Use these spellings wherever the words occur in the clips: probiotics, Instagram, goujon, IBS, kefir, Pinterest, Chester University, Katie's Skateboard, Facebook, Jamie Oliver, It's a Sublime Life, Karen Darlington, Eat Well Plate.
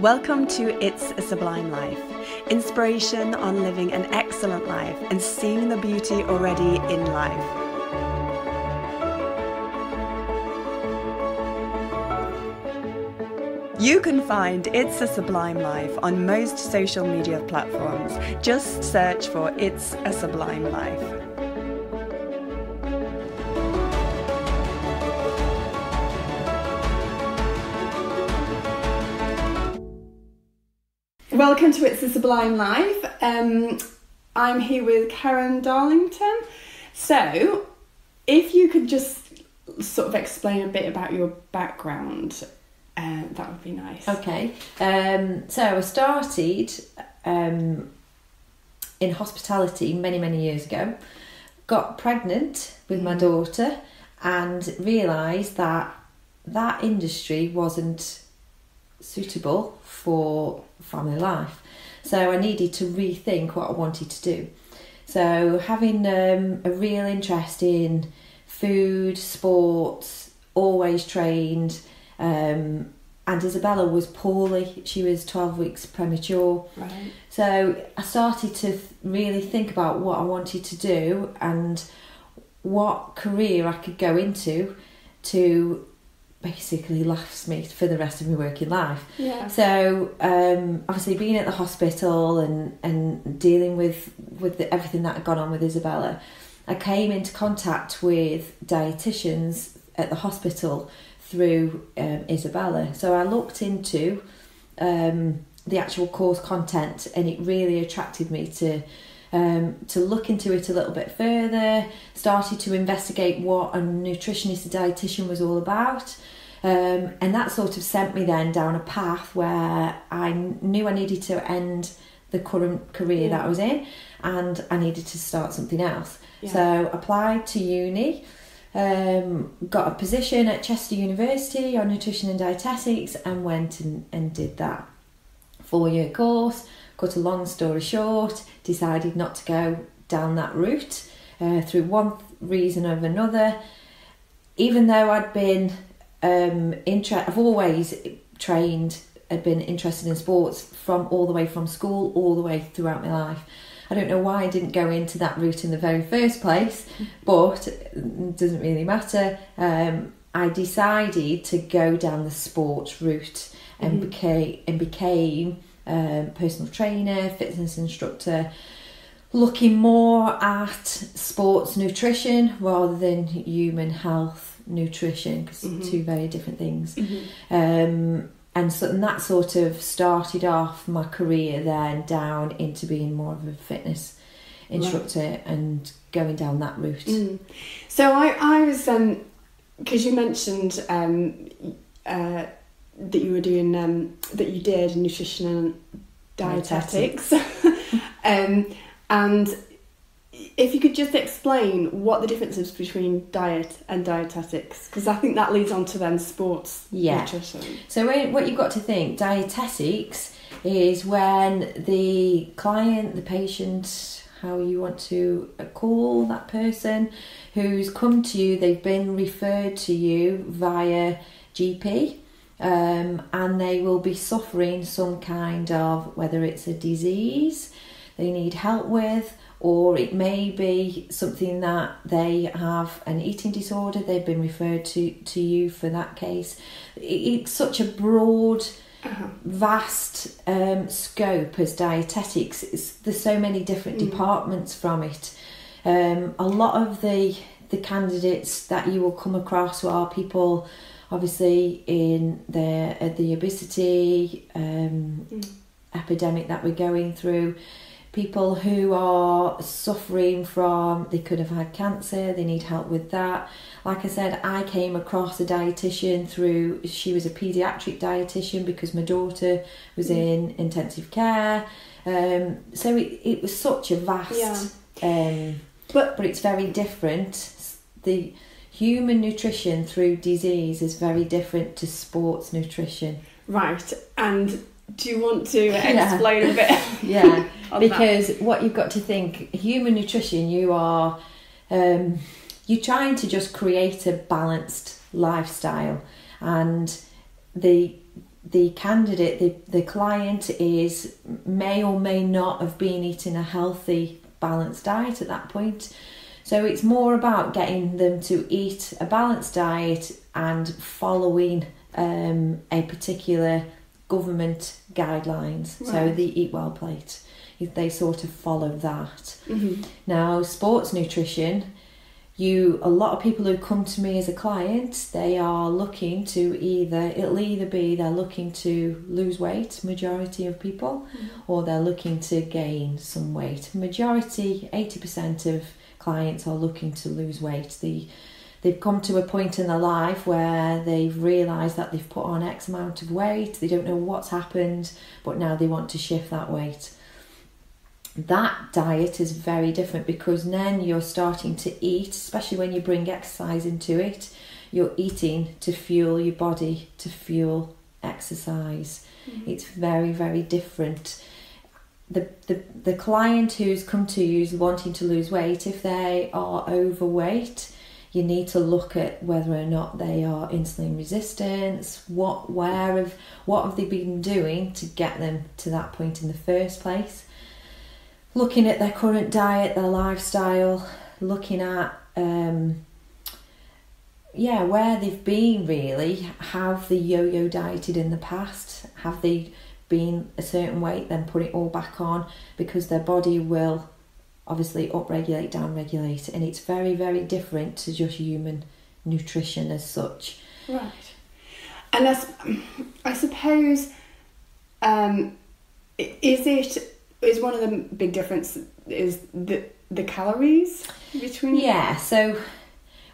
Welcome to It's a Sublime Life, inspiration on living an excellent life and seeing the beauty already in life. You can find It's a Sublime Life on most social media platforms. Just search for It's a Sublime Life. Welcome to It's a Sublime Life. I'm here with Karen Darlington. So, if you could just sort of explain a bit about your background. That would be nice. Okay. So I started in hospitality many years ago. Got pregnant with my daughter and realised that that industry wasn't suitable for family life. So I needed to rethink what I wanted to do. So having a real interest in food, sports, always trained. And Isabella was poorly, she was 12 weeks premature. Right. So I started to really think about what I wanted to do and what career I could go into to basically last me for the rest of my working life. Yeah. So obviously being at the hospital and dealing with everything that had gone on with Isabella, I came into contact with dietitians at the hospital through Isabella. So I looked into the actual course content and it really attracted me to look into it a little bit further, started to investigate what a nutritionist, a dietitian was all about, and that sort of sent me then down a path where I knew I needed to end the current career that I was in and I needed to start something else. Yeah. So applied to uni, got a position at Chester University on nutrition and dietetics and went and did that four-year course. Cut a long story short, decided not to go down that route through one reason or another. Even though I'd been I've always trained, I'd been interested in sports from all the way from school all the way throughout my life. I don't know why I didn't go into that route in the very first place, but it doesn't really matter. I decided to go down the sports route and became a personal trainer, fitness instructor, looking more at sports nutrition rather than human health nutrition, because two very different things. And that sort of started off my career then down into being more of a fitness instructor and going down that route. So I was, because you mentioned that you were doing, that you did nutrition and dietetics. And if you could just explain what the difference is between diet and dietetics, because I think that leads on to then sports nutrition. So what you've got to think, dietetics is when the client, the patient, how you want to call that person who's come to you, they've been referred to you via GP, and they will be suffering some kind of, whether it's a disease they need help with, or it may be something that they have an eating disorder, they've been referred to you for that case. It's such a broad, vast scope as dietetics. There's so many different departments from it. A lot of the candidates that you will come across are people obviously in the obesity epidemic that we're going through. People who are suffering from, they could have had cancer, they need help with that. Like I said, I came across a dietitian through, she was a paediatric dietitian because my daughter was in intensive care. So it was such a vast, but it's very different. The human nutrition through disease is very different to sports nutrition. Right, and do you want to explain a bit? Because what you've got to think, human nutrition, you are you're trying to just create a balanced lifestyle, and the the candidate, the client is, may or may not have been eating a healthy, balanced diet at that point. So it's more about getting them to eat a balanced diet and following a particular government guidelines. Right. So the Eat Well Plate, they sort of follow that. Mm-hmm. Now, sports nutrition, a lot of people who come to me as a client, they are looking to they're looking to lose weight, majority of people, or they're looking to gain some weight. Majority, 80% of clients are looking to lose weight. They've come to a point in their life where they've realised that they've put on X amount of weight, they don't know what's happened, but now they want to shift that weight. That diet is very different, because then you're starting to eat, especially when you bring exercise into it, you're eating to fuel your body, to fuel exercise. Mm-hmm. It's very, very different. The client who's come to you is wanting to lose weight, if they are overweight, you need to look at whether or not they are insulin resistant, what have they been doing to get them to that point in the first place. Looking at their current diet, their lifestyle, looking at where they've been really. Have they yo-yo dieted in the past? Have they been a certain weight, then put it all back on? Because their body will obviously upregulate, downregulate, and it's very, very different to just human nutrition as such. Right. And I suppose, is one of the big differences is the calories between? Yeah, so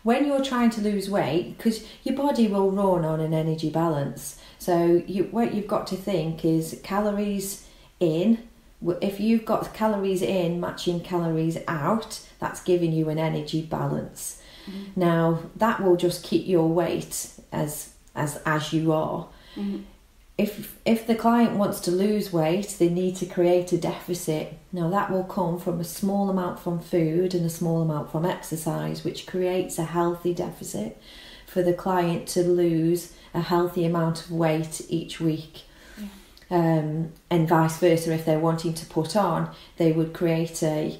when you're trying to lose weight, because your body will run on an energy balance, so what you've got to think is calories in. If you've got calories in matching calories out, that's giving you an energy balance. Mm-hmm. Now, that will just keep your weight as you are. Mm-hmm. If the client wants to lose weight, they need to create a deficit. Now, that will come from a small amount from food and a small amount from exercise, which creates a healthy deficit for the client to lose a healthy amount of weight each week. Yeah. And vice versa, if they're wanting to put on, they would create a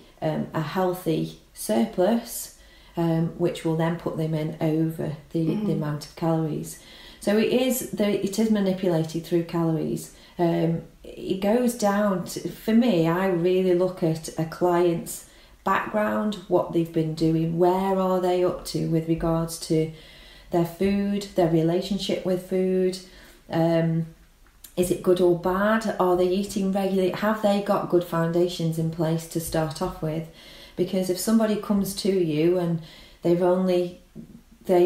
healthy surplus, which will then put them in over the amount of calories. So it is manipulated through calories. It goes down to, for me, I really look at a client's background, what they've been doing, where are they up to with regards to their food, their relationship with food. Is it good or bad? Are they eating regularly? Have they got good foundations in place to start off with? Because if somebody comes to you and they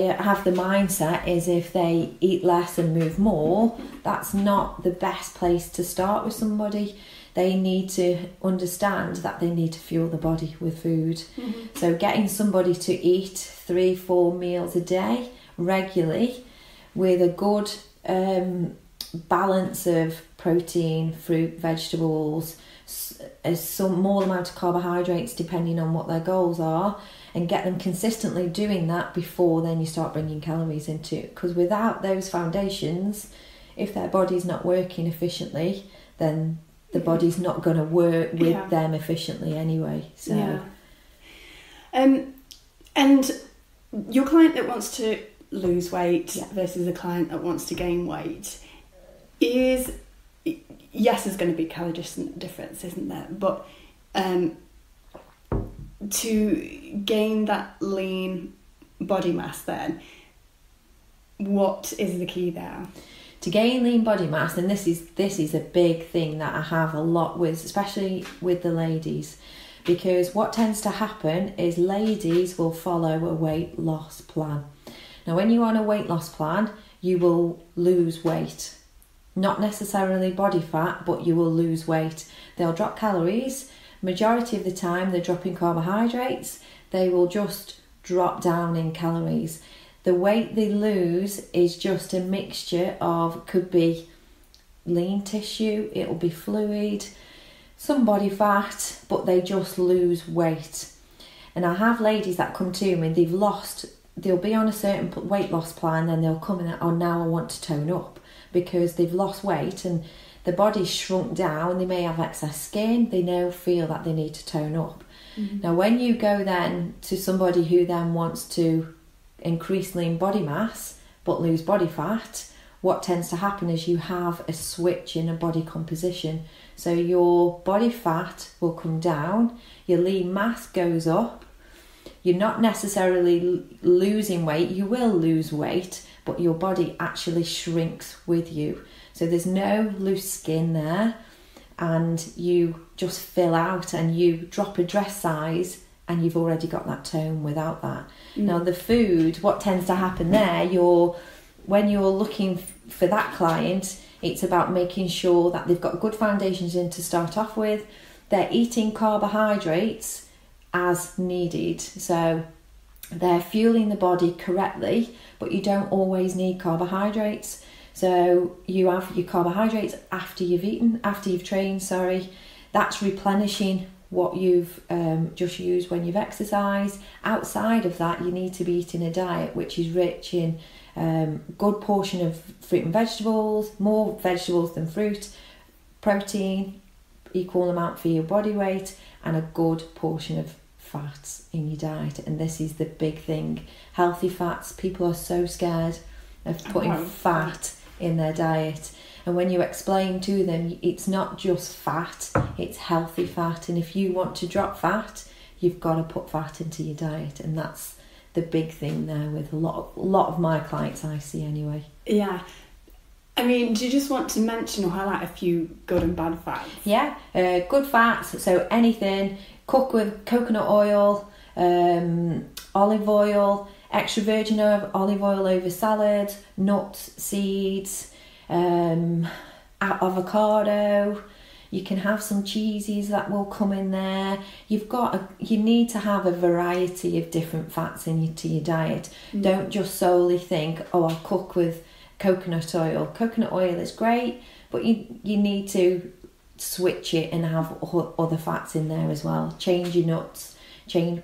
have the mindset is if they eat less and move more, that's not the best place to start with somebody. They need to understand that they need to fuel the body with food. Mm-hmm. So getting somebody to eat 3-4 meals a day regularly with a good balance of protein, fruit, vegetables, a small amount of carbohydrates depending on what their goals are, and get them consistently doing that before then you start bringing calories into it. Because without those foundations, if their body's not working efficiently, then the body's not going to work with them efficiently anyway. So, and your client that wants to lose weight versus the client that wants to gain weight there's going to be calorie difference, isn't there? But to gain that lean body mass, then what is the key there? To gain lean body mass, and this is a big thing that I have a lot with, especially with the ladies, because what tends to happen is ladies will follow a weight loss plan. Now, when you're on a weight loss plan, you will lose weight, not necessarily body fat, but you will lose weight. They'll drop calories. Majority of the time they're dropping carbohydrates, they will just drop down in calories. The weight they lose is just a mixture of, could be lean tissue, it'll be fluid, some body fat, but they just lose weight. And I have ladies that come to me, they'll be on a certain weight loss plan, then they'll come in and, now I want to tone up. because they've lost weight and the body's shrunk down, they may have excess skin, they now feel that they need to tone up. Mm-hmm. Now when you go then to somebody who then wants to increase lean body mass but lose body fat, what tends to happen is you have a switch in a body composition. So your body fat will come down, your lean mass goes up, you're not necessarily losing weight, you will lose weight, but your body actually shrinks with you. So there's no loose skin there, and you just fill out and you drop a dress size and you've already got that tone without that. Mm. Now the food, what tends to happen there, when you're looking for that client, it's about making sure that they've got good foundations in to start off with. They're eating carbohydrates as needed. So they're fueling the body correctly, but you don't always need carbohydrates. So you have your carbohydrates after you've trained, sorry. That's replenishing what you've just used when you've exercised. Outside of that, you need to be eating a diet which is rich in good portion of fruit and vegetables, more vegetables than fruit, protein, equal amount for your body weight, and a good portion of fats in your diet. And this is the big thing, healthy fats. People are so scared of putting fat in their diet. And when you explain to them, it's not just fat, it's healthy fat. And if you want to drop fat, you've got to put fat into your diet. And that's the big thing there with a lot of my clients I see anyway. Yeah. I mean, do you just want to mention or highlight a few good and bad fats? Yeah, good fats. So anything, cook with coconut oil, olive oil, extra virgin olive oil over salad, nuts, seeds, avocado. You can have some cheeses that will come in there. You need to have a variety of different fats into your diet. Mm. Don't just solely think, oh, I'll cook with coconut oil. Coconut oil is great, but you need to switch it and have other fats in there as well. Change your nuts.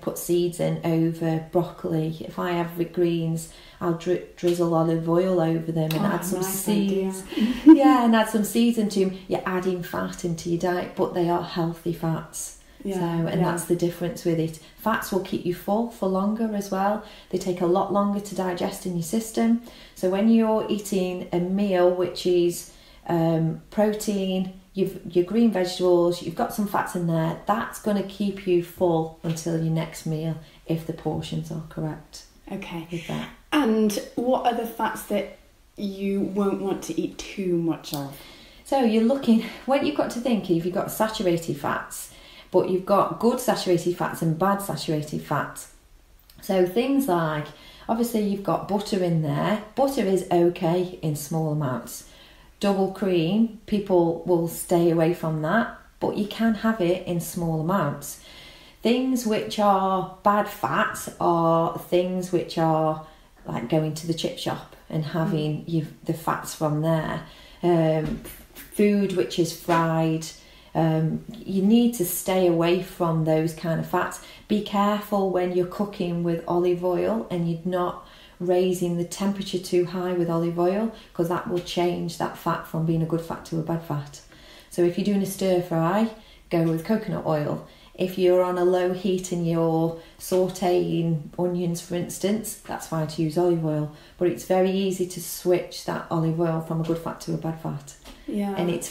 Put seeds in over broccoli. If I have the greens, I'll drizzle olive oil over them and add some seeds. Yeah, and add some seeds into them. You're adding fat into your diet, but they are healthy fats. Yeah, that's the difference with it. Fats will keep you full for longer as well. They take a lot longer to digest in your system. So when you're eating a meal which is protein, your green vegetables, you've got some fats in there, that's going to keep you full until your next meal if the portions are correct. Okay. With that. And what are the fats that you won't want to eat too much of? So you're looking, what you've got to think, if you've got saturated fats, but you've got good saturated fats and bad saturated fats. So things like, obviously you've got butter in there. Butter is okay in small amounts. Double cream, people will stay away from that, but you can have it in small amounts. Things which are bad fats are things which are like going to the chip shop and having the fats from there. Food which is fried, you need to stay away from those kind of fats. Be careful when you're cooking with olive oil and you're not raising the temperature too high with olive oil, because that will change that fat from being a good fat to a bad fat. So if you're doing a stir fry, go with coconut oil. If you're on a low heat and you're sautéing onions, for instance, that's fine to use olive oil. But it's very easy to switch that olive oil from a good fat to a bad fat. Yeah. And it's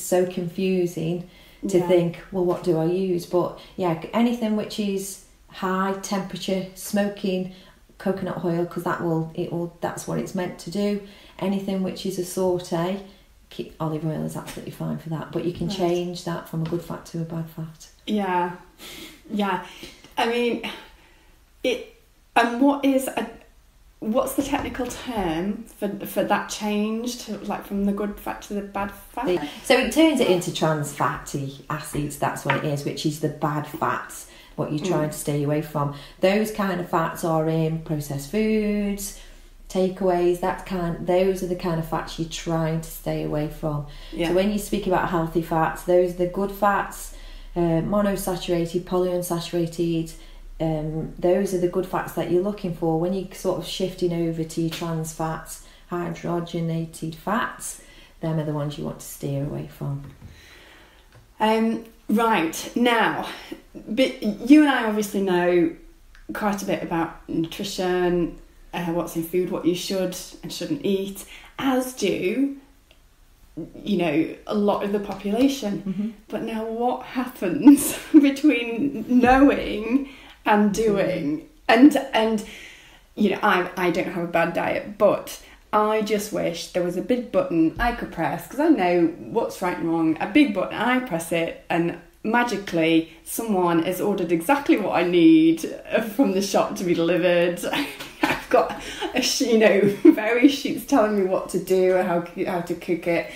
so confusing to think, well, what do I use? But yeah, anything which is high temperature, smoking, coconut oil, because that's what it's meant to do. Anything which is a saute, olive oil is absolutely fine for that, but you can change that from a good fat to a bad fat. Yeah I mean it. And what's the technical term for that change to, like, from the good fat to the bad fat? So it turns it into trans fatty acids, that's what it is, which is the bad fats, what you're trying to stay away from. Those kind of fats are in processed foods, takeaways, those are the kind of fats you're trying to stay away from. Yeah. So when you speak about healthy fats, those are the good fats, monosaturated, polyunsaturated, those are the good fats that you're looking for. When you're sort of shifting over to your trans fats, hydrogenated fats. Them are the ones you want to steer away from. Right, now, but you and I obviously know quite a bit about nutrition, what's in food, what you should and shouldn't eat, as do, you know, a lot of the population. Mm-hmm. But now what happens between knowing and doing? And you know, I don't have a bad diet, but I just wish there was a big button I could press, because I know what's right and wrong. A big button, I press it, and magically someone has ordered exactly what I need from the shop to be delivered. I've got, you know, various sheets telling me what to do and how to cook it,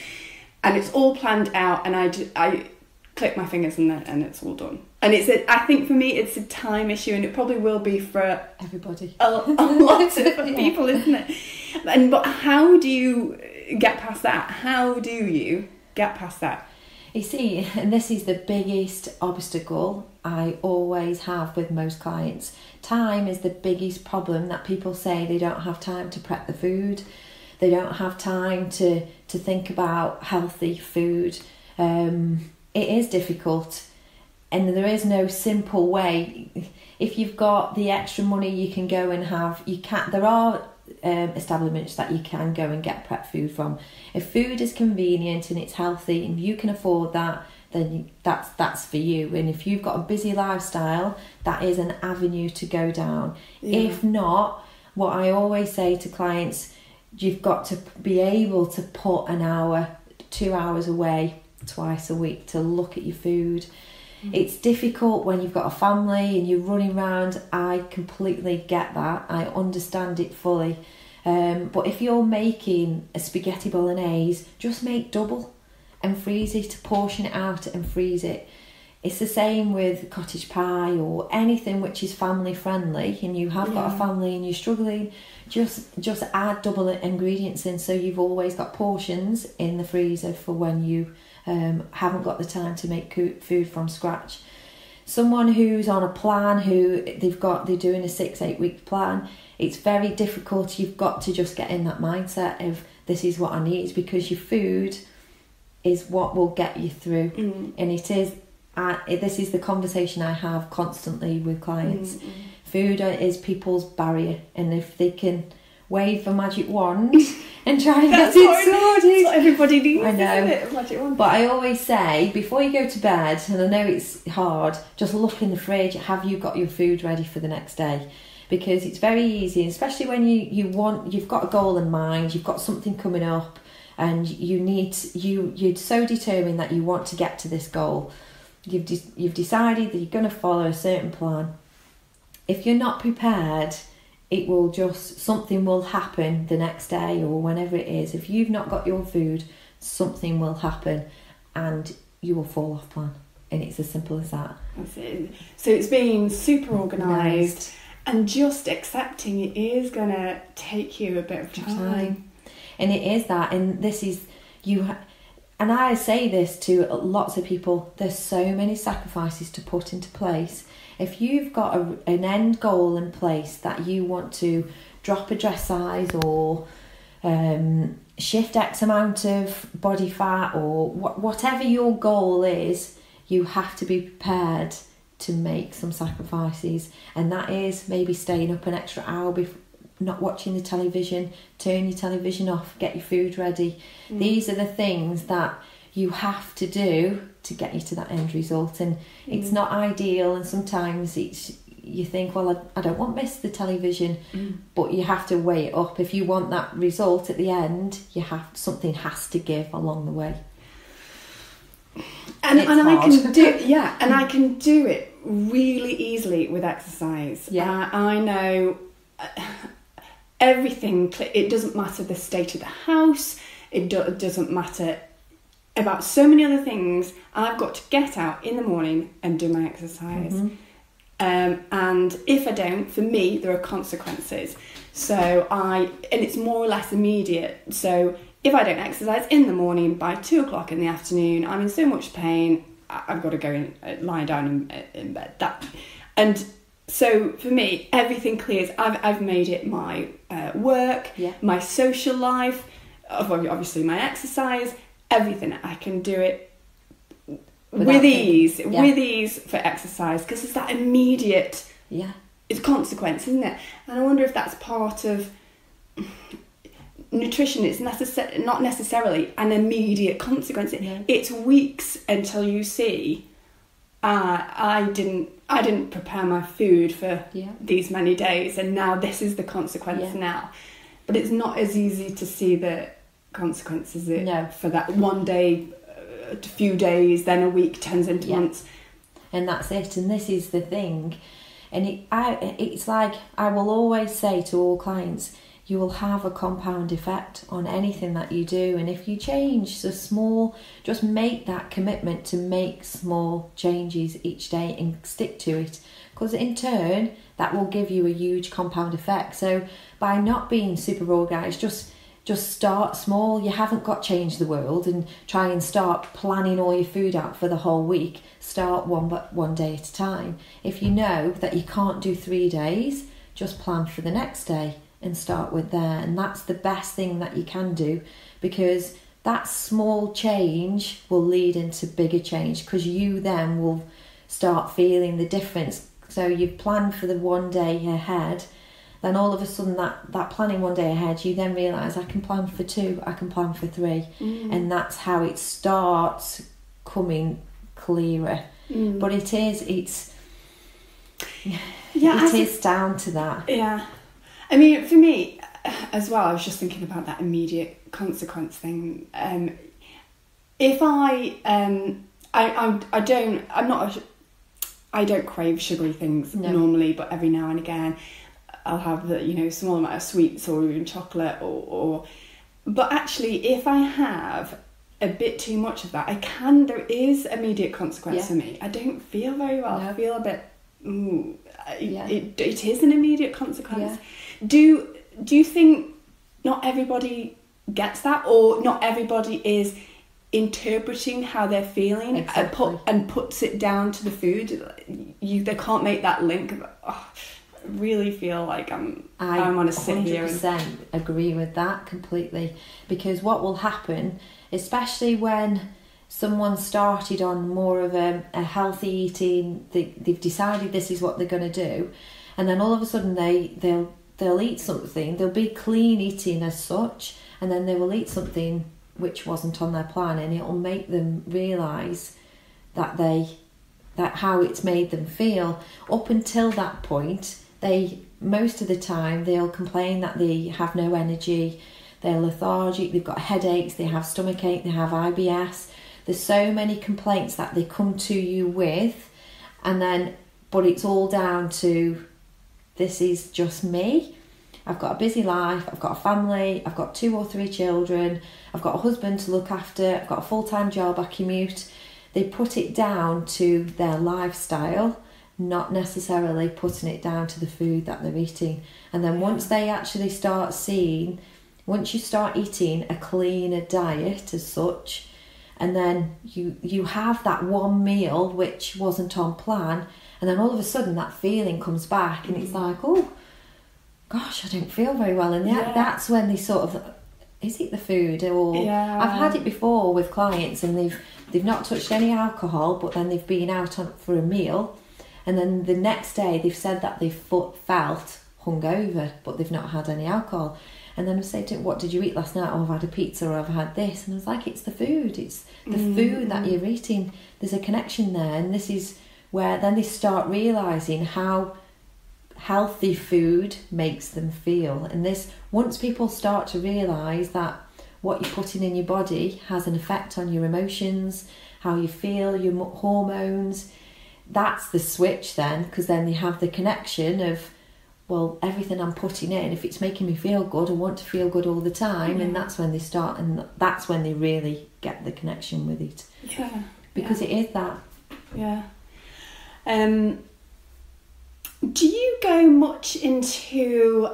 and it's all planned out, and I click my fingers and it's all done. And it's a, I think for me it's a time issue, and it probably will be for everybody, a lot of people, isn't it? And but how do you get past that? How do you get past that? You see, and this is the biggest obstacle I always have with most clients. Time is the biggest problem, that people say they don't have time to prep the food, they don't have time to think about healthy food. It is difficult, and there is no simple way. If you've got the extra money, you can go and have, you can, there are establishments that you can go and get prep food from. If food is convenient and it's healthy and you can afford that, then that's for you. And if you've got a busy lifestyle, that is an avenue to go down. Yeah. If not, what I always say to clients, you've got to be able to put an hour, 2 hours away twice a week to look at your food. Mm. It's difficult when you've got a family and you're running around. I completely get that. I understand it fully. But if you're making a spaghetti bolognese, just make double and freeze it, to portion it out and freeze it. It's the same with cottage pie or anything which is family friendly, and you have got a family and you're struggling, just add double ingredients in, so you've always got portions in the freezer for when you haven't got the time to make food from scratch. Someone who's on a plan, who they're doing a 6-8 week plan, it's very difficult. You've got to just get in that mindset of, this is what I need, because your food is what will get you through. Mm. And it is, this is the conversation I have constantly with clients. Mm. Food is people's barrier, and if they can wave a magic wand and try and get it sorted. That's what everybody needs, I know, isn't it? A magic wand. But I always say, before you go to bed, and I know it's hard, just look in the fridge, have you got your food ready for the next day? Because it's very easy, especially when you've got a goal in mind, you've got something coming up, and you're so determined that you want to get to this goal. You've decided that you're going to follow a certain plan. If you're not prepared, it will just, something will happen the next day or whenever it is. If you've not got your food, something will happen and you will fall off plan. And it's as simple as that. That's it. So it's being super organised and just accepting it is going to take you a bit of time. And it is that. And this is, and I say this to lots of people, there's so many sacrifices to put into place. If you've got an end goal in place that you want to drop a dress size or shift X amount of body fat or whatever your goal is, you have to be prepared to make some sacrifices. And that is maybe staying up an extra hour, not watching the television, turn your television off, get your food ready. Mm. These are the things that you have to do to get you to that end result, and it's not ideal, and sometimes it's, you think, well, I don't want to miss the television, but you have to weigh it up. If you want that result at the end, something has to give along the way. And I can do and I can do it really easily with exercise. Yeah, I know everything. It doesn't matter the state of the house. It doesn't matter about so many other things. I've got to get out in the morning and do my exercise. And if I don't, for me, there are consequences. So and it's more or less immediate. So if I don't exercise in the morning, by 2 o'clock in the afternoon, I'm in so much pain, I've got to go and lie down in bed. And So for me, everything clears. I've made it my work, my social life, obviously my exercise, everything. I can do it with ease for exercise, because it's that immediate it's consequence, isn't it? And I wonder if that's part of nutrition. It's not necessarily an immediate consequence. It's weeks until you see, I didn't prepare my food for these many days, and now this is the consequence now. But it's not as easy to see the consequences for that one day, a few days, then a week turns into months. And that's it. And this is the thing. And it's like I will always say to all clients, you will have a compound effect on anything that you do. And if you change so small, just make that commitment to make small changes each day and stick to it. Because in turn, that will give you a huge compound effect. So by not being super organised, just start small. You haven't got to change the world and try and start planning all your food out for the whole week. Start one day at a time. If you know that you can't do 3 days, just plan for the next day and start with there. And that's the best thing that you can do, because that small change will lead into bigger change, because you then will start feeling the difference. So you've planned for the one day ahead, then all of a sudden that planning one day ahead, you then realise I can plan for 2, I can plan for 3. And that's how it starts coming clearer. But it is down to that. I mean, for me as well, I was just thinking about that immediate consequence thing. I don't crave sugary things normally, but every now and again I'll have a small amount of sweets or even chocolate but actually if I have a bit too much of that, there is immediate consequence for me. I don't feel very well. I feel a bit. It is an immediate consequence. Do you think not everybody gets that, or not everybody is interpreting how they're feeling and puts it down to the food? They can't make that link. I really feel like I want to sit here. I 100% agree with that completely, because what will happen, especially when someone started on more of a healthy eating, they've decided this is what they're going to do, and then all of a sudden they'll eat something, they'll be clean eating as such, and then they will eat something which wasn't on their plan, and it'll make them realise that how it's made them feel. Up until that point, most of the time they'll complain that they have no energy, they're lethargic, they've got headaches, they have stomachache, they have IBS. There's so many complaints that they come to you with, but it's all down to, this is just me. I've got a busy life, I've got a family, I've got 2 or 3 children, I've got a husband to look after, I've got a full-time job, I commute. They put it down to their lifestyle, not necessarily putting it down to the food that they're eating. And then once they actually start seeing, once you start eating a cleaner diet as such, and then you have that one meal which wasn't on plan, and then all of a sudden that feeling comes back, and it's like, oh gosh, I don't feel very well. And that's when they sort of, is it the food? Or I've had it before with clients, and they've not touched any alcohol, but then they've been out for a meal, and then the next day they've said that they've felt hungover, but they've not had any alcohol. And then I say to him, what did you eat last night? Oh, I've had a pizza, or I've had this. And I was like, it's the food. It's the food that you're eating. There's a connection there. And this is where then they start realising how healthy food makes them feel. And this, once people start to realise that what you're putting in your body has an effect on your emotions, how you feel, your hormones, that's the switch then, because then they have the connection of, well, everything I'm putting in, if it's making me feel good, I want to feel good all the time. And that's when they start, and that's when they really get the connection with it. Yeah. Because it is that. Yeah. Do you go much into...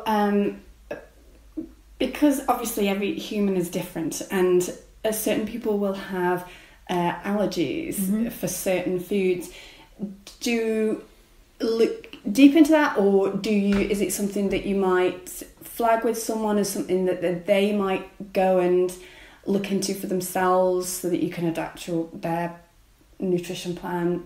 because obviously every human is different, and certain people will have allergies for certain foods. Do... look deep into that, or do you, is it something that you might flag with someone as something that, they might go and look into for themselves so that you can adapt your, their nutrition plan?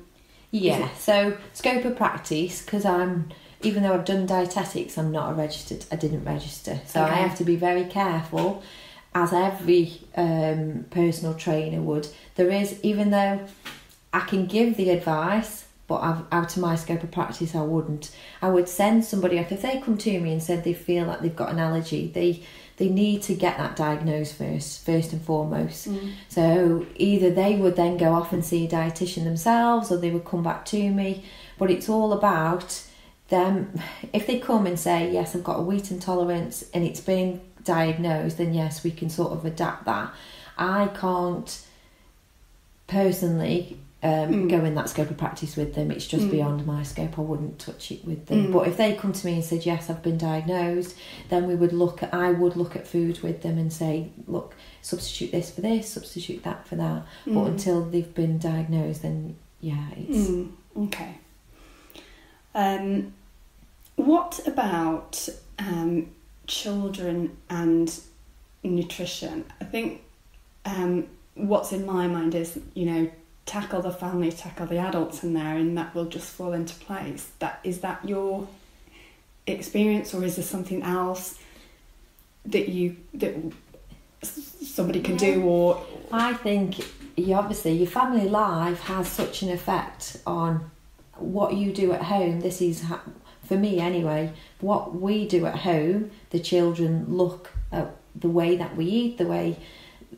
Yeah, so scope of practice, because I'm, even though I've done dietetics, I'm not a registered, I didn't register. So okay. I have to be very careful, as every personal trainer would. There is, even though I can give the advice, but out of my scope of practice, I wouldn't. I would send somebody off. If they come to me and said they feel like they've got an allergy, they need to get that diagnosed first and foremost. Mm. So either they would then go off and see a dietitian themselves, or they would come back to me. But it's all about them. If they come and say, yes, I've got a wheat intolerance and it's been diagnosed, then yes, we can sort of adapt that. I can't personally go in that scope of practice with them. It's just beyond my scope. I wouldn't touch it with them. But if they come to me and said, yes, I've been diagnosed, then we would look at, I would look at food with them and say, look, substitute this for this, substitute that for that. But until they've been diagnosed, then yeah, it's okay. What about children and nutrition? I think what's in my mind is, you know, tackle the family, tackle the adults in there, and that will just fall into place. That is that your experience, or is there something else that you, that somebody can do? Or I think you obviously, your family life has such an effect on what you do at home. This is, for me anyway, what we do at home, the children look at the way that we eat, the way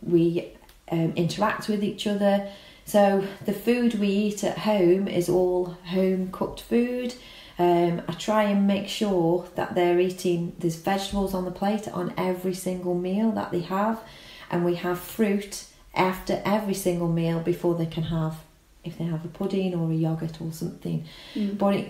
we interact with each other. So the food we eat at home is all home-cooked food. I try and make sure that they're eating, there's vegetables on the plate on every single meal that they have, and we have fruit after every single meal before they can have, if they have a pudding or a yogurt or something. But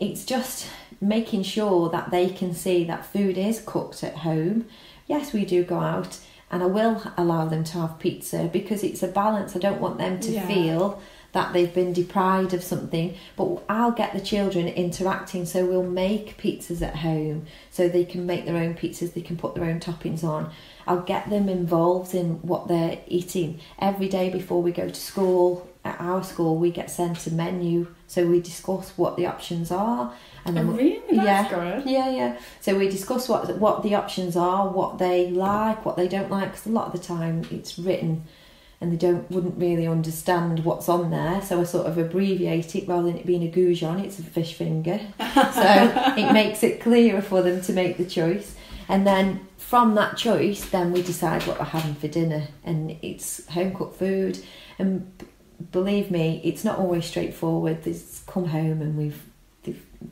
it's just making sure that they can see that food is cooked at home. Yes, we do go out, and I will allow them to have pizza because it's a balance. I don't want them to feel that they've been deprived of something. But I'll get the children interacting, so we'll make pizzas at home so they can make their own pizzas, they can put their own toppings on. I'll get them involved in what they're eating. Every day before we go to school, at our school, we get sent a menu, so we discuss what the options are. And then yeah. So we discuss what the options are, what they like, what they don't like, because a lot of the time it's written and they wouldn't really understand what's on there. So I sort of abbreviate it, rather than it being a goujon, it's a fish finger. So it makes it clearer for them to make the choice. And then from that choice, then we decide what we're having for dinner, and it's home-cooked food. And believe me, it's not always straightforward. They come home and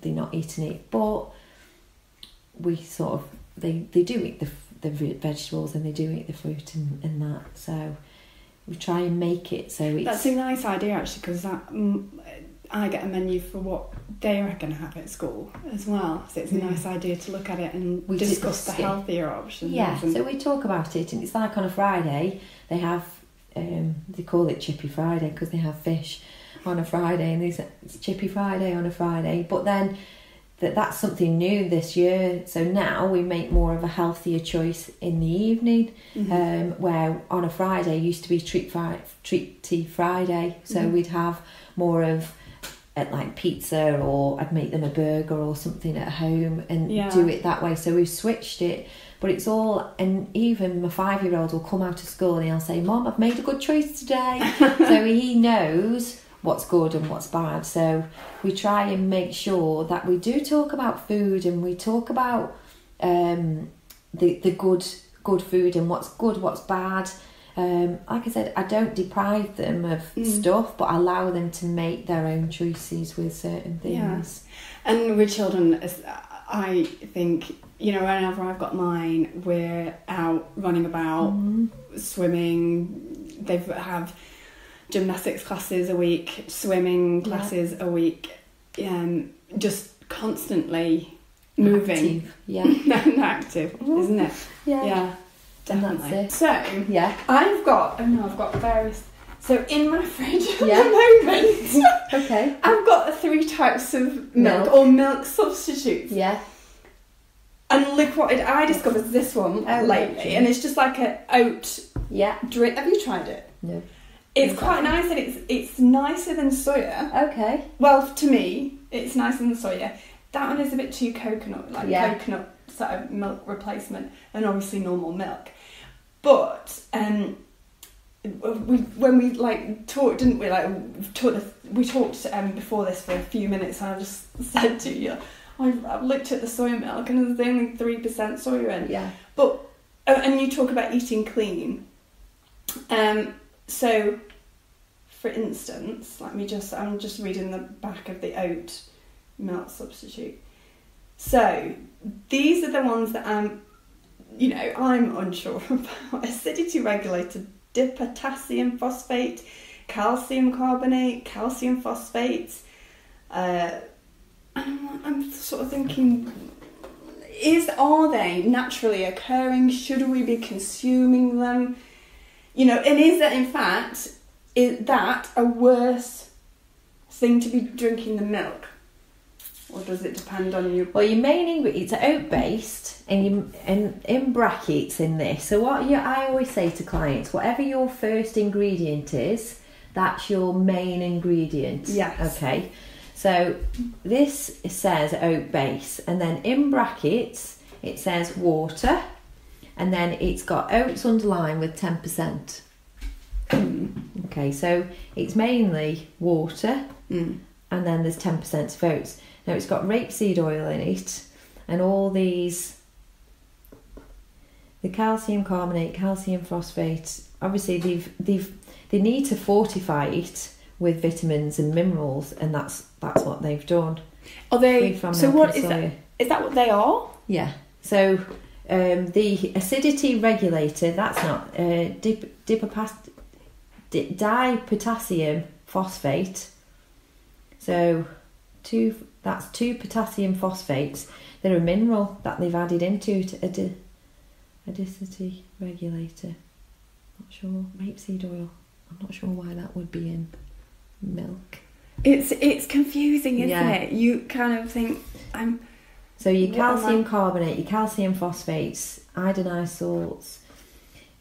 they're not eating it, but we sort of, they do eat the vegetables, and they do eat the fruit and that. So we try and make it so it's... That's a nice idea actually, because I get a menu for what they are going to have at school as well. So it's a nice idea to look at it and we discuss the healthier options. Yeah, so we talk about it, and it's like on a Friday they have, they call it Chippy Friday because they have fish on a Friday, and it's Chippy Friday on a Friday. But then that's something new this year, so now we make more of a healthier choice in the evening. Where on a Friday used to be Treaty Friday, so we'd have more of like pizza, or I'd make them a burger or something at home and do it that way. So we've switched it. But it's all, and even my 5-year-old will come out of school and he'll say, Mom, I've made a good choice today. So he knows what's good and what's bad. So we try and make sure that we do talk about food, and we talk about the good food, and what's good, what's bad. Like I said, I don't deprive them of stuff, but I allow them to make their own choices with certain things. Yeah. And with children, I think, you know, whenever I've got mine, we're out running about, swimming. They have gymnastics classes a week, swimming classes a week, just constantly moving. Active, and active, isn't it? Yeah, definitely. And that's it. So I've got various So in my fridge at the moment, okay, I've got 3 types of milk or milk substitutes. Yeah. And look what I discovered this one lately, and it's just like an oat drink. Have you tried it? No. It's quite nice, and it's nicer than soya. Okay. Well, to me, it's nicer than soya. That one is a bit too coconut, like coconut sort of milk replacement, and obviously normal milk. But when we talked before this for a few minutes, and I just said to you, I've looked at the soya milk and there's only 3% soya in. Yeah. But and you talk about eating clean. So, for instance, I'm just reading the back of the oat milk substitute. So these are the ones that I'm unsure about: acidity regulated dipotassium phosphate, calcium carbonate, calcium phosphate. I'm sort of thinking, are they naturally occurring? Should we be consuming them? And is that a worse thing to be drinking than milk? Or does it depend on your... Well, your main ingredients are oat-based, and in brackets in this. So I always say to clients, whatever your first ingredient is, that's your main ingredient. Yes. Okay. So this says oat base, and then in brackets it says water, and then it's got oats underlined with 10%. Okay, so it's mainly water, and then there's 10% of oats. Now it's got rapeseed oil in it, and all these, the calcium carbonate, calcium phosphate, obviously they need to fortify it with vitamins and minerals, and that's what they've done. Are they, so what is that? Is that what they are? Yeah. So the acidity regulator, that's not dipotassium phosphate. So that's 2 potassium phosphates. They're a mineral that they've added into it, acidity regulator. Not sure. Rapeseed oil. I'm not sure why that would be in milk. It's confusing, isn't it? You kind of think so your calcium carbonate, your calcium phosphates, iodised salts.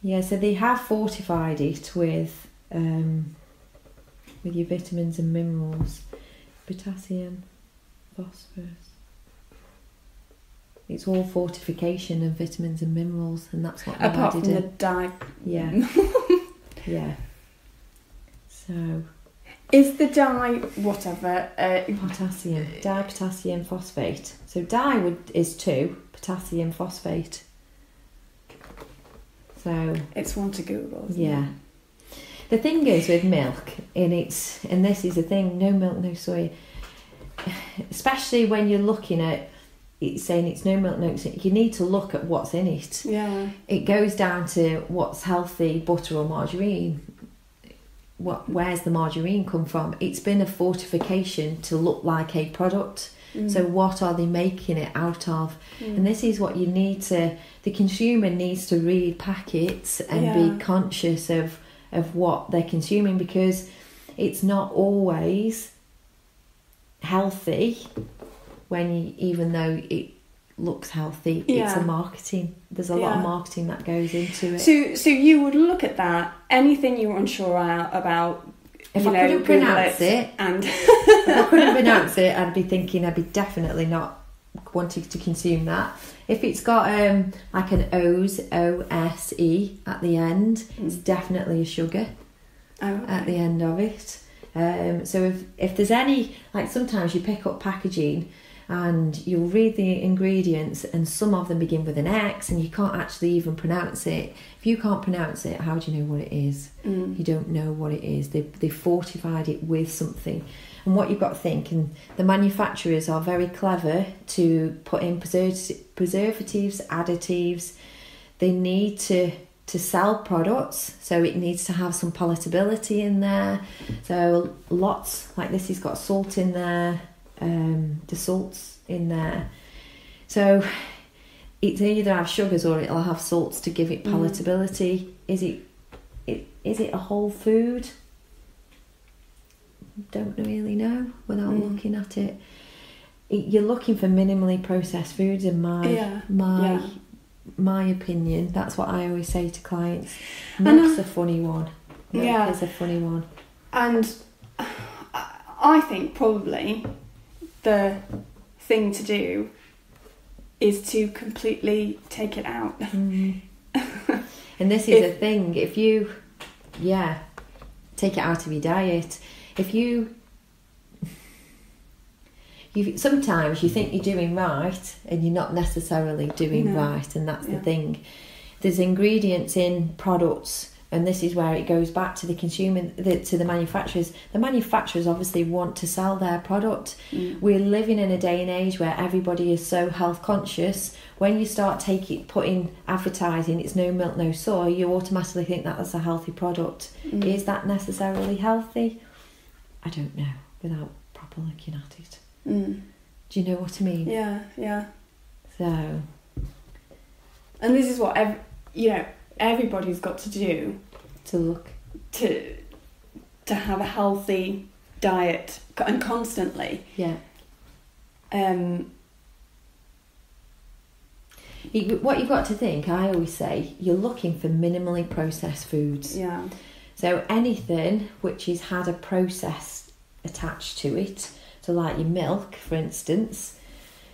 Yeah, so they have fortified it with your vitamins and minerals. Potassium, phosphorus. It's all fortification and vitamins and minerals, and that's what apart from the diet. Yeah. Yeah. So is the dye whatever potassium? Dipotassium phosphate. So dye is 2 potassium phosphate. So it's one to Google. Yeah. The thing is with milk, and this is the thing: no milk, no soya. Especially when you're looking at it, saying it's no milk, no soya, you need to look at what's in it. Yeah. It goes down to what's healthy, butter or margarine. Where's the margarine come from? It's been a fortification to look like a product. So what are they making it out of? And this is what you need to... The consumer needs to read packets and be conscious of what they're consuming, because it's not always healthy even though it looks healthy. It's a marketing. There's a lot of marketing that goes into it. So you would look at that, anything you were unsure about. If I couldn't pronounce it, I'd be thinking I'd be definitely not wanting to consume that. If it's got like an OSE at the end, it's definitely a sugar at the end of it. So if there's any, like sometimes you pick up packaging and you'll read the ingredients, and some of them begin with an X and you can't actually even pronounce it. If you can't pronounce it, how do you know what it is? You don't know what it is. They've fortified it with something. And what you've got to think, and the manufacturers are very clever to put in preservatives, additives. They need to sell products, so it needs to have some palatability in there. So lots, like this has got salt in there. The salts in there, so it's either have sugars or it'll have salts to give it palatability. Is it a whole food? don't really know without looking at it. You're looking for minimally processed foods in my my opinion. That's what I always say to clients. Milk's a funny one. Milk is a funny one. And I think probably the thing to do is to completely take it out. And this is the thing, if you take it out of your diet, if you sometimes you think you're doing right and you're not necessarily doing right, and that's the thing. There's ingredients in products, and this is where it goes back to the consumer, to the manufacturers. The manufacturers obviously want to sell their product. We're living in a day and age where everybody is so health conscious. When you start putting advertising, it's no milk, no soy, you automatically think that that's a healthy product. Is that necessarily healthy? I don't know, without proper looking at it. Do you know what I mean? Yeah. So, and this is what everybody's got to do, to look to have a healthy diet, and constantly. What you've got to think, I always say, you're looking for minimally processed foods. So anything which has had a process attached to it, so like your milk, for instance.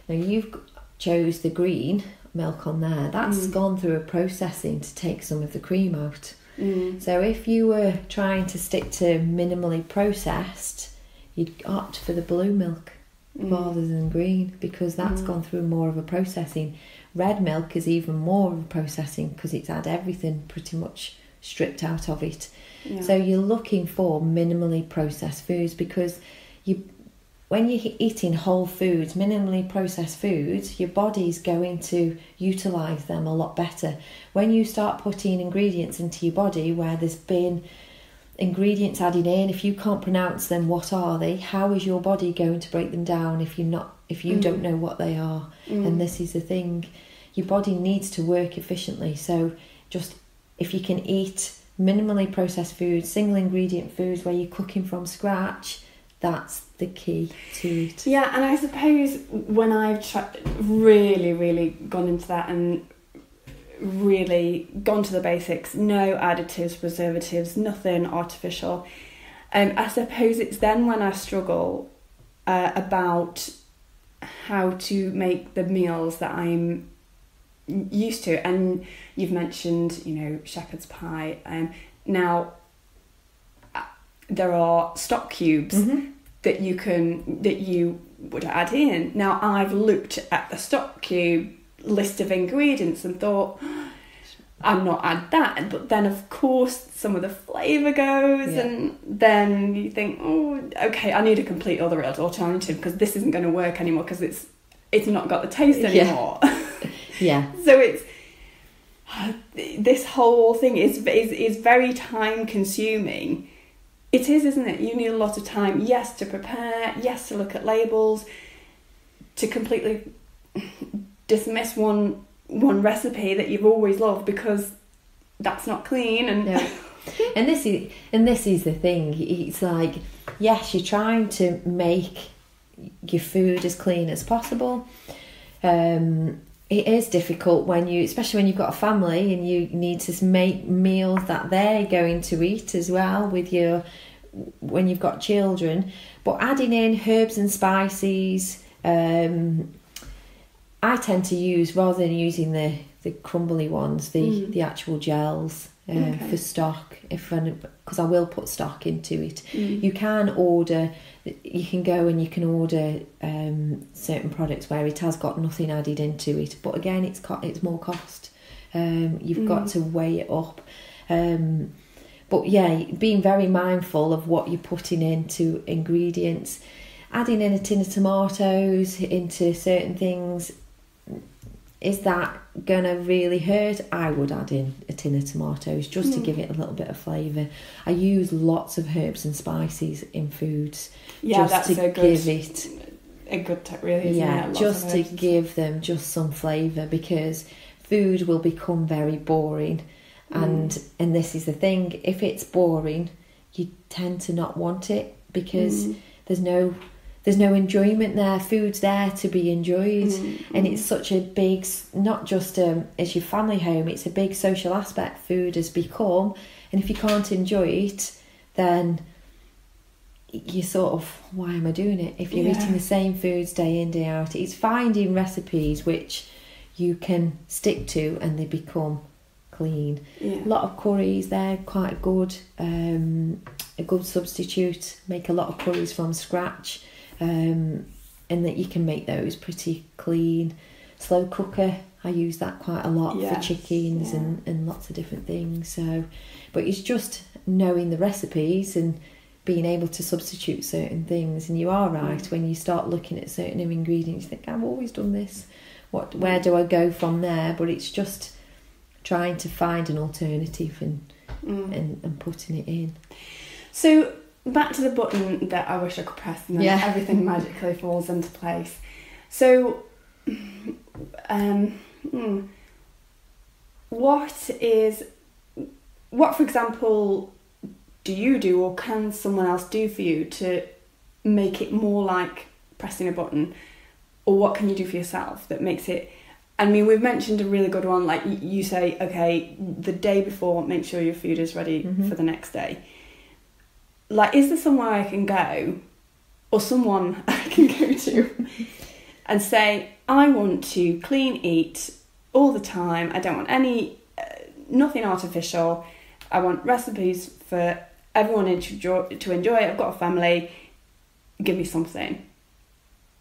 Now you've chose the green milk on there, that's gone through a processing to take some of the cream out. So if you were trying to stick to minimally processed, you'd opt for the blue milk rather than green, because that's gone through more of a processing. Red milk is even more of a processing, because it's had everything pretty much stripped out of it. So you're looking for minimally processed foods, because when you're eating whole foods, minimally processed foods, your body's going to utilise them a lot better. When you start putting ingredients into your body where there's been ingredients added in, if you can't pronounce them, what are they? How is your body going to break them down if you don't know what they are? And this is the thing. Your body needs to work efficiently. So just if you can eat minimally processed foods, single ingredient foods where you're cooking from scratch, that's the key to it. Yeah, and I suppose when I've really, really gone into that and really gone to the basics, no additives, preservatives, nothing artificial, I suppose it's then when I struggle about how to make the meals that I'm used to. And you've mentioned, shepherd's pie. Now, there are stock cubes that you would add in. Now, I've looked at the stock cube list of ingredients and thought, I'm not add that. But then, of course, some of the flavour goes, and then you think, I need a complete other alternative, because this isn't going to work anymore, because it's not got the taste anymore. So it's this whole thing is very time consuming. It is, isn't it? You need a lot of time, yes, to prepare, yes, to look at labels, to completely dismiss one recipe that you've always loved because that's not clean. And this is the thing. It's like, yes, you're trying to make your food as clean as possible. It is difficult especially when you've got a family and you need to make meals that they're going to eat as well when you've got children. But adding in herbs and spices, I tend to use, rather than using the crumbly ones, the actual gels for stock, because I will put stock into it. You can go and you can order certain products where it has got nothing added into it, but again, it's more cost. You've got to weigh it up. But yeah, being very mindful of what you're putting into ingredients, adding in a tin of tomatoes into certain things. Is that going to really hurt? I would add in a tin of tomatoes just to give it a little bit of flavour. I use lots of herbs and spices in foods. That's a good tip, really, isn't it? Just to give them just some flavour, because food will become very boring. And this is the thing, if it's boring, you tend to not want it, because there's no enjoyment there. Food's there to be enjoyed, and it's such a big, not just as your family home, it's a big social aspect food has become. And if you can't enjoy it, then you sort of, why am I doing it? If you're eating the same foods day in, day out, it's finding recipes which you can stick to and they become clean. Yeah. A lot of curries, they're quite good, a good substitute. Make a lot of curries from scratch, and that you can make those pretty clean. Slow cooker, I use that quite a lot for chickens and lots of different things. So, but it's just knowing the recipes and being able to substitute certain things. And you are right, when you start looking at certain ingredients, you think, I've always done this. Where do I go from there? But it's just trying to find an alternative and putting it in. So back to the button that I wish I could press and then everything magically falls into place. So what, for example, do you do or can someone else do for you to make it more like pressing a button? Or what can you do for yourself that makes it... I mean, we've mentioned a really good one, like you say, okay, the day before, make sure your food is ready for the next day. Like, is there somewhere I can go, or someone I can go to, and say, I want to clean eat all the time, I don't want nothing artificial, I want recipes for everyone to enjoy it, I've got a family, give me something.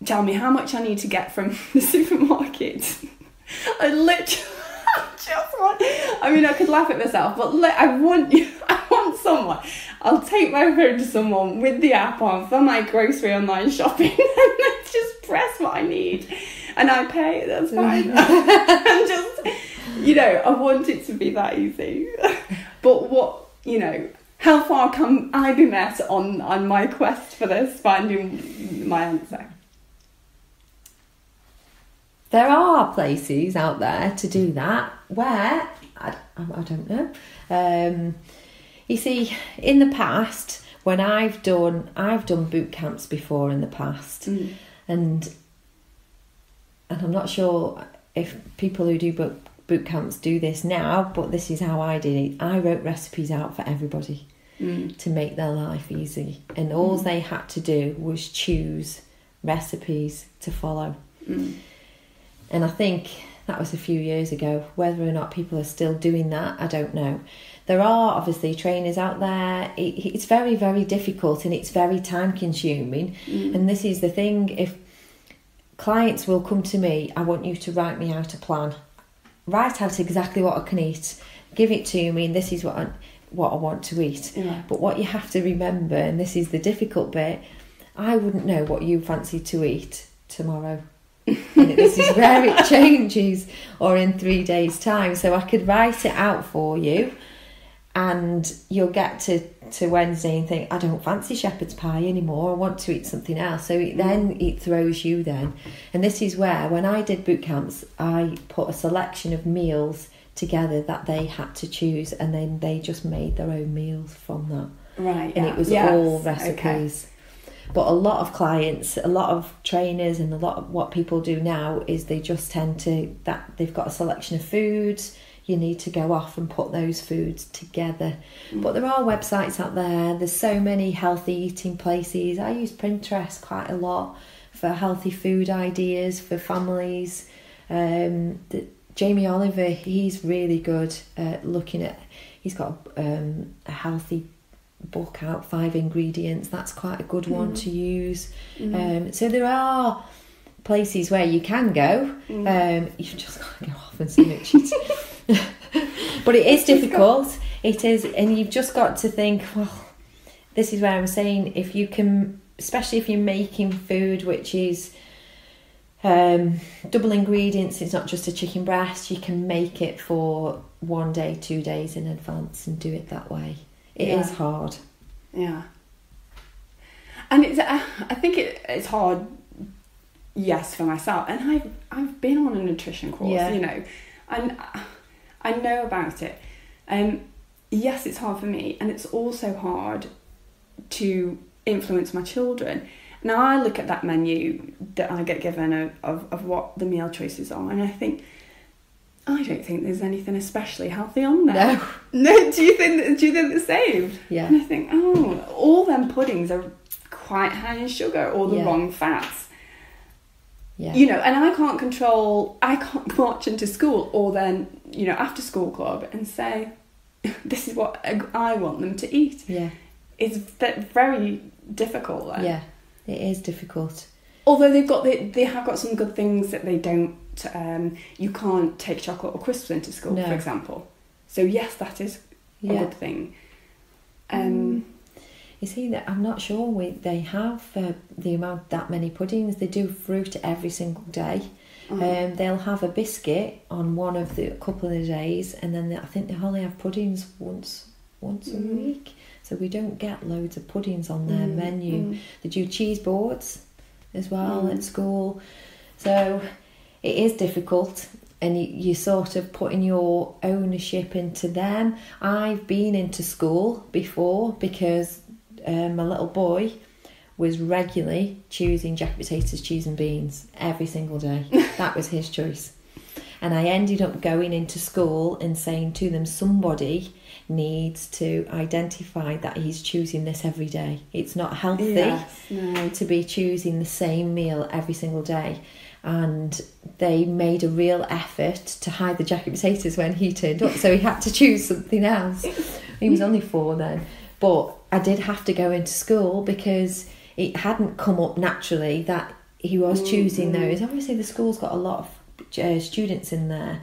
Tell me how much I need to get from the supermarket. I literally just want... I mean, I could laugh at myself, but I want someone. I'll take my phone to someone with the app on for my grocery online shopping and let's just press what I need. And I pay, that's fine. And just, I want it to be that easy. But what, how far can I be met on my quest for this, finding my answer? There are places out there to do that where, I don't know. You see, in the past, when I've done boot camps before in the past. And I'm not sure if people who do boot camps do this now, but this is how I did it. I wrote recipes out for everybody to make their life easy. And all they had to do was choose recipes to follow. And I think that was a few years ago. Whether or not people are still doing that, I don't know. There are obviously trainers out there. It's very, very difficult and it's very time consuming. And this is the thing. If clients will come to me, I want you to write me out a plan. Write out exactly what I can eat. Give it to me and this is what I want to eat. Yeah. But what you have to remember, and this is the difficult bit, I wouldn't know what you fancy to eat tomorrow. And this is where it changes, or in 3 days' time. So I could write it out for you and you'll get to Wednesday and think, I don't fancy shepherd's pie anymore, I want to eat something else. So it throws you then. And this is where, when I did boot camps, I put a selection of meals together that they had to choose, and then they just made their own meals from that. Right. And it was all recipes. Okay. But a lot of clients, a lot of trainers, and a lot of what people do now is they just tend to, that they've got a selection of foods, you need to go off and put those foods together. But there are websites out there, there's so many healthy eating places. I use Pinterest quite a lot for healthy food ideas for families. Jamie Oliver, he's really good at looking at, he's got a healthy book out, 5 ingredients, that's quite a good one to use. So there are places where you can go. You've just got to go off and submit it. But it is difficult, it is, and you've just got to think, well, this is where I'm saying, if you can, especially if you're making food which is double ingredients, it's not just a chicken breast, you can make it for 1 day, 2 days in advance and do it that way. It is hard. Yeah. And it's, I think it's hard, yes, for myself. And I've been on a nutrition course, and I know about it. Yes, it's hard for me. And it's also hard to influence my children. Now I look at that menu that I get given of what the meal choices are, and I think, I don't think there's anything especially healthy on there. No. Do you think the same? Yeah. And I think, oh, all them puddings are quite high in sugar or the wrong fats. Yeah. You know, and I can't march into school or then, you know, after school club and say, this is what I want them to eat. Yeah. It's very difficult then. Yeah, it is difficult. Although they have got some good things that they don't. You can't take chocolate or crisps into school, for example. So yes, that is a good thing. You see, that I'm not sure they have the amount that many puddings. They do fruit every single day. They'll have a biscuit on a couple of the days, and then I think they only have puddings once a week. So we don't get loads of puddings on their menu. They do cheese boards as well at school. So it is difficult, and you're sort of putting your ownership into them. I've been into school before because my little boy was regularly choosing jacket potatoes, cheese and beans every single day. That was his choice. And I ended up going into school and saying to them, somebody needs to identify that he's choosing this every day. It's not healthy to be choosing the same meal every single day. And they made a real effort to hide the jacket potatoes when he turned up, so he had to choose something else. He was only 4 then. But I did have to go into school because it hadn't come up naturally that he was choosing those. Obviously, the school's got a lot of students in there.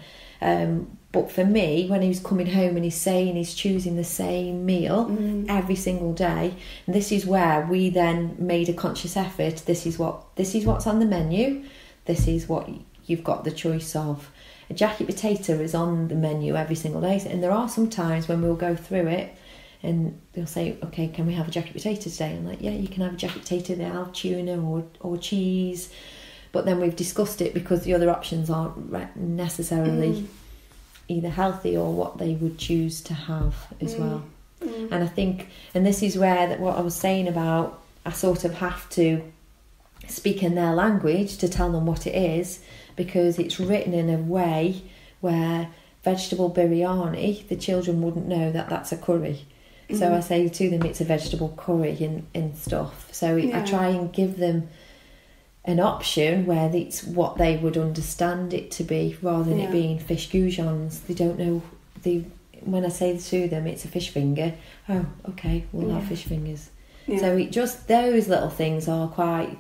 But for me, when he was coming home and he's saying he's choosing the same meal every single day, and this is where we then made a conscious effort. This is what's on the menu. This is what you've got the choice of. A jacket potato is on the menu every single day, and there are some times when we'll go through it and they'll say, okay, can we have a jacket potato today? I'm like, yeah, you can have a jacket potato. They'll have tuna or cheese. But then we've discussed it because the other options aren't necessarily either healthy or what they would choose to have as well. And I think, and this is where what I was saying about, I sort of have to speak in their language to tell them what it is, because it's written in a way where vegetable biryani, the children wouldn't know that that's a curry. So I say to them it's a vegetable curry and stuff. So I try and give them an option where it's what they would understand it to be, rather than it being fish goujons. They don't know. When I say to them it's a fish finger, oh, okay, we'll have fish fingers. So it just, those little things are quite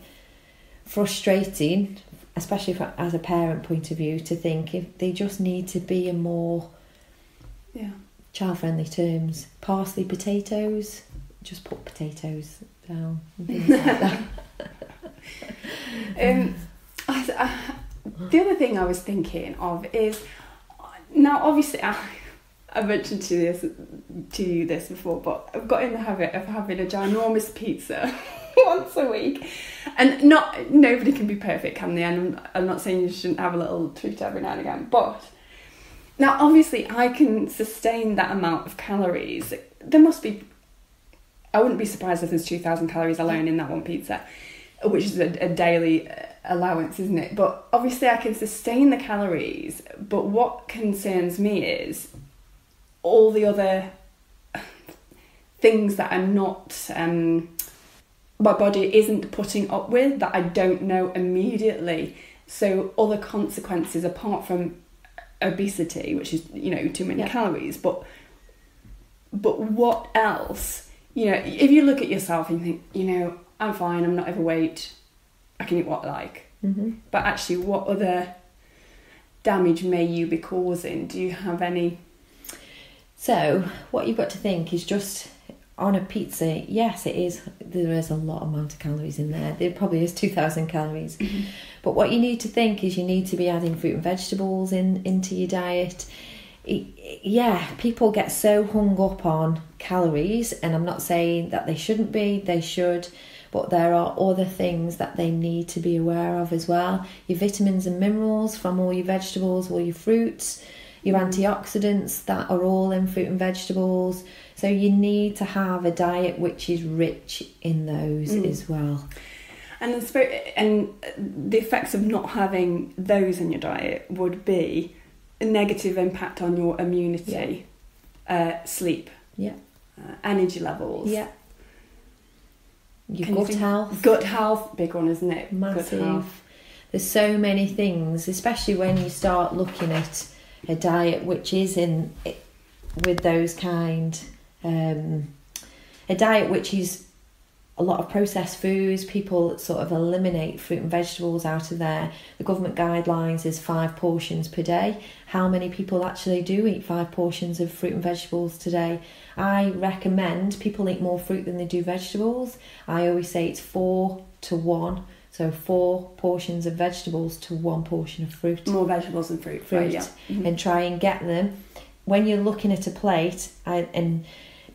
frustrating, especially as a parent point of view, to think if they just need to be in more child-friendly terms. Parsley potatoes, just put potatoes down and things like that. The other thing I was thinking of is, now obviously I mentioned to you this before, but I've got in the habit of having a ginormous pizza once a week, and nobody can be perfect, can they? And I'm not saying you shouldn't have a little treat every now and again, but now obviously I can sustain that amount of calories. There must be, I wouldn't be surprised if there's 2,000 calories alone in that one pizza, which is a daily allowance, isn't it? But obviously I can sustain the calories, but what concerns me is all the other things that I'm not, my body isn't putting up with, that I don't know immediately. So other consequences apart from obesity, which is, you know, too many calories, but what else? You know, if you look at yourself and you think, you know, I'm fine, I'm not overweight, I can eat what I like. But actually, what other damage may you be causing? Do you have any? So what you've got to think is, just on a pizza, yes, it is, there is a lot amount of calories in there. There probably is 2,000 calories. But what you need to think is you need to be adding fruit and vegetables into your diet. People get so hung up on calories, and I'm not saying that they shouldn't be, they should, but there are other things that they need to be aware of as well. Your vitamins and minerals from all your vegetables, all your fruits, your antioxidants that are all in fruit and vegetables. So you need to have a diet which is rich in those as well. And the effects of not having those in your diet would be a negative impact on your immunity, sleep, energy levels, your gut health. Gut health, big one, isn't it? Massive. Gut health. There's so many things, especially when you start looking at a diet which is in with those kind, a diet which is a lot of processed foods. People sort of eliminate fruit and vegetables out of there. The government guidelines is 5 portions per day. How many people actually do eat 5 portions of fruit and vegetables today? I recommend people eat more fruit than they do vegetables. I always say it's 4 to 1. So 4 portions of vegetables to 1 portion of fruit. More vegetables than fruit. Right, yeah. Mm-hmm. And try and get them. When you're looking at a plate, and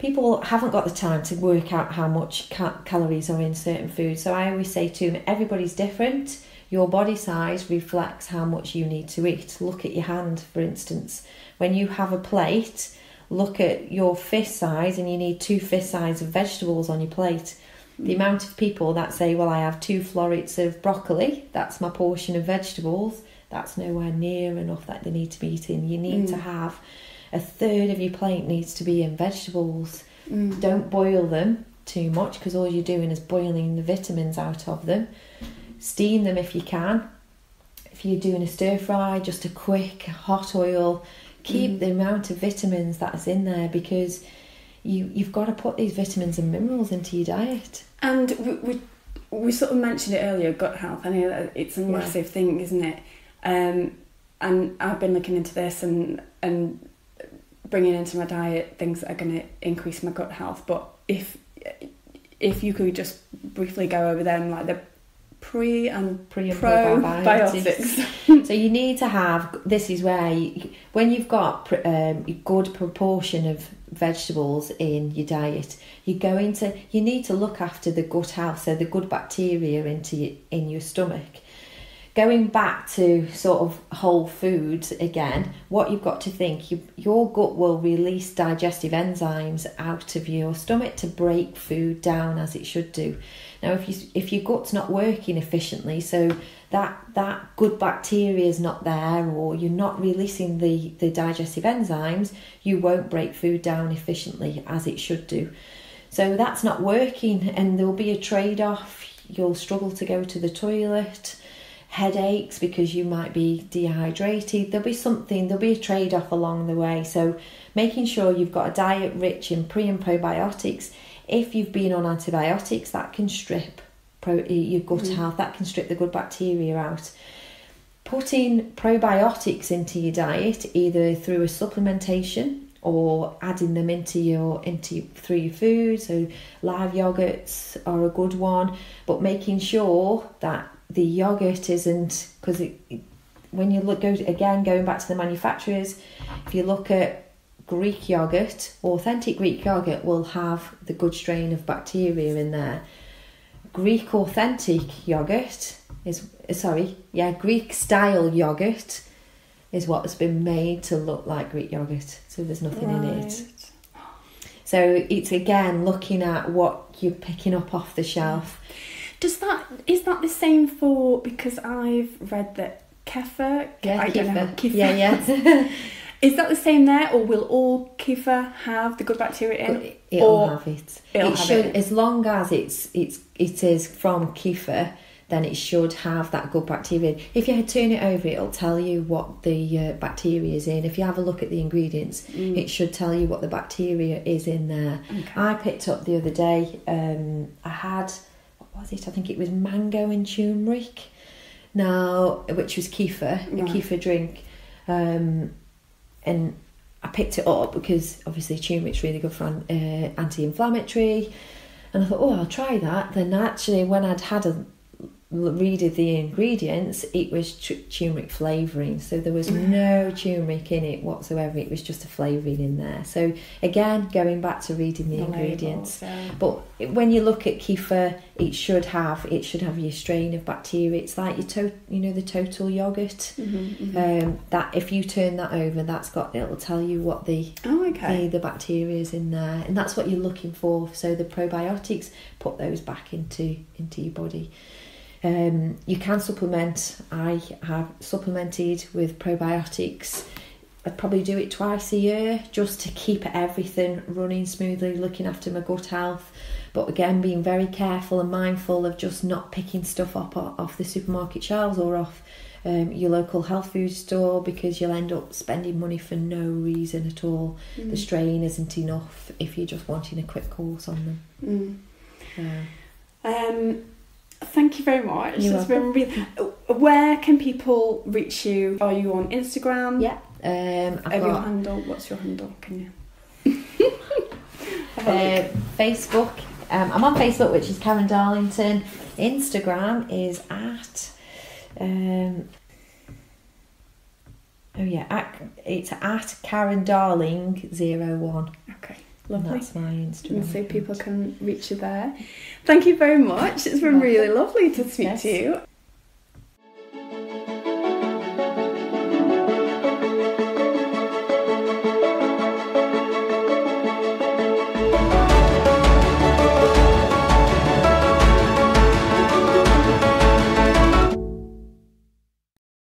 people haven't got the time to work out how much calories are in certain foods. So I always say to them, everybody's different. Your body size reflects how much you need to eat. Look at your hand, for instance. When you have a plate, look at your fist size, and you need 2 fist size of vegetables on your plate. The amount of people that say, well, I have 2 florets of broccoli, that's my portion of vegetables, that's nowhere near enough that they need to be eating. You need to have... 1/3 of your plate needs to be in vegetables. Don't boil them too much, because all you're doing is boiling the vitamins out of them. Steam them if you can. If you're doing a stir fry, just a quick hot oil. Keep the amount of vitamins that's in there, because you've got to put these vitamins and minerals into your diet. And we sort of mentioned it earlier, gut health. I know it's a massive thing, isn't it? And I've been looking into this and bringing into my diet things that are going to increase my gut health. But if you could just briefly go over them, like the pre and probiotics. So you need to have, this is where when you've got a good proportion of vegetables in your diet, you need to look after the gut health, so the good bacteria in your stomach. Going back to sort of whole foods again, what you've got to think, your gut will release digestive enzymes out of your stomach to break food down as it should do. Now, if your gut's not working efficiently, so that good bacteria is not there, or you're not releasing the digestive enzymes, you won't break food down efficiently as it should do. So that's not working, and there will be a trade-off. You'll struggle to go to the toilet. Headaches because you might be dehydrated. There'll be a trade-off along the way. So making sure you've got a diet rich in pre and probiotics. If you've been on antibiotics, that can strip your gut health, that can strip the good bacteria out. Putting probiotics into your diet, either through a supplementation or adding them through your food. So live yogurts are a good one, but making sure that the yogurt isn't, because when you look, going back to the manufacturers, if you look at Greek yogurt, authentic Greek yogurt will have the good strain of bacteria in there. Greek style yogurt is what has been made to look like Greek yogurt, so there's nothing in it. So it's again looking at what you're picking up off the shelf. Is that the same for, because I've read that kefir? Yeah, I don't know. Kefir. Yeah. Is that the same there, or will all kefir have the good bacteria in it? It'll have it. It should, as long as it is from kefir, then it should have that good bacteria. If you turn it over, it'll tell you what the bacteria is in. If you have a look at the ingredients, it should tell you what the bacteria is in there. Okay. I picked up the other day, I think it was mango and turmeric, now, which was kefir, a kefir drink, and I picked it up because obviously turmeric's really good for anti-inflammatory, and I thought, I'll try that. Then actually, when I'd had a readed the ingredients, it was turmeric flavouring, so there was no turmeric in it whatsoever. It was just a flavouring in there. So again, going back to reading the ingredients. Labels, yeah. But when you look at kefir, it should have your strain of bacteria. It's like your the total yogurt. Mm-hmm, mm-hmm. That if you turn that over, it'll tell you what the bacteria is in there, and that's what you're looking for. So the probiotics put those back into your body. You can supplement. I have supplemented with probiotics. I'd probably do it twice a year just to keep everything running smoothly, looking after my gut health, but again being very careful and mindful of just not picking stuff up off the supermarket shelves or off your local health food store, because you'll end up spending money for no reason at all. The strain isn't enough if you're just wanting a quick course on them. Thank you very much. It's been really... Where can people reach you? Are you on Instagram? Yeah. Your handle? What's your handle? Can you? Facebook. I'm on Facebook, which is Karen Darlington. Instagram is at Karen Darling01. Okay. Lovely. That's my Instagram. So people can reach you there. Thank you very much. It's been really lovely to speak to you.